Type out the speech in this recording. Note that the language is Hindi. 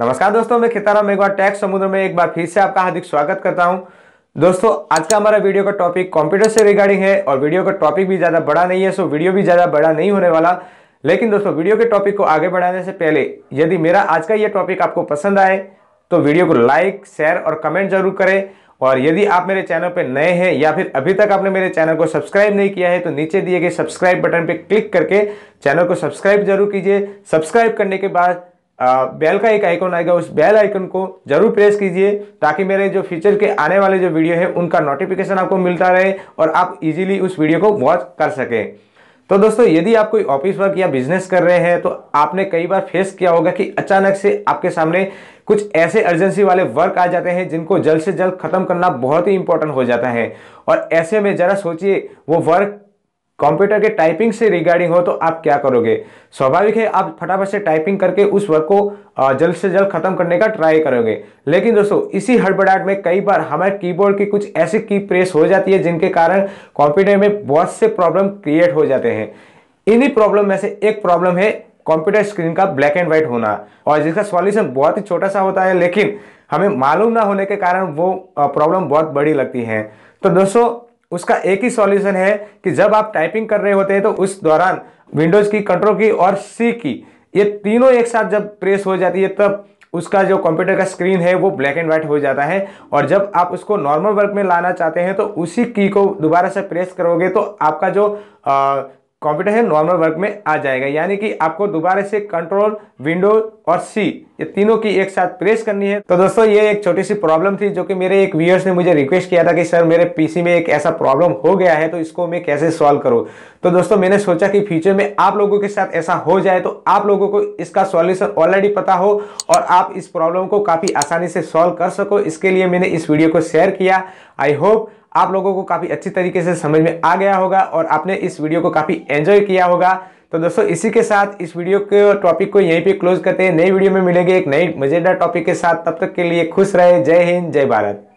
नमस्कार दोस्तों, मैं खेतराम मेघवाल टेक समुद्र में एक बार फिर से आपका हार्दिक स्वागत करता हूं। दोस्तों, आज का हमारा वीडियो का टॉपिक कंप्यूटर से रिगार्डिंग है और वीडियो का टॉपिक भी ज़्यादा बड़ा नहीं है, सो वीडियो भी ज़्यादा बड़ा नहीं होने वाला। लेकिन दोस्तों, वीडियो के टॉपिक को आगे बढ़ाने से पहले यदि मेरा आज का ये टॉपिक आपको पसंद आए तो वीडियो को लाइक, शेयर और कमेंट जरूर करें। और यदि आप मेरे चैनल पर नए हैं या फिर अभी तक आपने मेरे चैनल को सब्सक्राइब नहीं किया है तो नीचे दिए गए सब्सक्राइब बटन पर क्लिक करके चैनल को सब्सक्राइब जरूर कीजिए। सब्सक्राइब करने के बाद बेल का एक आइकन आएगा, उस बेल आइकन को जरूर प्रेस कीजिए ताकि मेरे जो फ्यूचर के आने वाले जो वीडियो है उनका नोटिफिकेशन आपको मिलता रहे और आप इजीली उस वीडियो को वॉच कर सकें। तो दोस्तों, यदि आप कोई ऑफिस वर्क या बिजनेस कर रहे हैं तो आपने कई बार फेस किया होगा कि अचानक से आपके सामने कुछ ऐसे अर्जेंसी वाले वर्क आ जाते हैं जिनको जल्द से जल्द खत्म करना बहुत ही इंपॉर्टेंट हो जाता है। और ऐसे में जरा सोचिए, वो वर्क कंप्यूटर के टाइपिंग से रिगार्डिंग हो तो आप क्या करोगे? स्वाभाविक है, आप फटाफट से टाइपिंग करके उस वर्क को जल्द से जल्द खत्म करने का ट्राई करोगे। लेकिन दोस्तों, इसी हड़बड़ाहट में कई बार हमारे कीबोर्ड की कुछ ऐसी की प्रेस हो जाती है जिनके कारण कंप्यूटर में बहुत से प्रॉब्लम क्रिएट हो जाते हैं। इन्हीं प्रॉब्लम में से एक प्रॉब्लम है कंप्यूटर स्क्रीन का ब्लैक एंड व्हाइट होना, और जिसका सॉल्यूशन बहुत ही छोटा सा होता है लेकिन हमें मालूम ना होने के कारण वो प्रॉब्लम बहुत बड़ी लगती है। तो दोस्तों, उसका एक ही सॉल्यूशन है कि जब आप टाइपिंग कर रहे होते हैं तो उस दौरान विंडोज की, कंट्रोल की और सी की, ये तीनों एक साथ जब प्रेस हो जाती है तब उसका जो कंप्यूटर का स्क्रीन है वो ब्लैक एंड व्हाइट हो जाता है। और जब आप उसको नॉर्मल वर्क में लाना चाहते हैं तो उसी की को दोबारा से प्रेस करोगे तो आपका जो कंप्यूटर है नॉर्मल वर्क में आ जाएगा। यानी कि आपको दोबारा से कंट्रोल, विंडो और सी, ये तीनों की एक साथ प्रेस करनी है। तो दोस्तों, ये एक छोटी सी प्रॉब्लम थी जो कि मेरे एक व्यूअर्स ने मुझे रिक्वेस्ट किया था कि सर मेरे पीसी में एक ऐसा प्रॉब्लम हो गया है तो इसको मैं कैसे सॉल्व करूं। तो दोस्तों, मैंने सोचा कि फ्यूचर में आप लोगों के साथ ऐसा हो जाए तो आप लोगों को इसका सॉल्यूशन ऑलरेडी पता हो और आप इस प्रॉब्लम को काफ़ी आसानी से सॉल्व कर सको। इसके लिए मैंने इस वीडियो को शेयर किया। आई होप आप लोगों को काफ़ी अच्छी तरीके से समझ में आ गया होगा और आपने इस वीडियो को काफ़ी एंजॉय किया होगा। तो दोस्तों, इसी के साथ इस वीडियो के टॉपिक को यहीं पे क्लोज करते हैं। नई वीडियो में मिलेंगे एक नई मज़ेदार टॉपिक के साथ। तब तक के लिए खुश रहे। जय हिंद, जय भारत।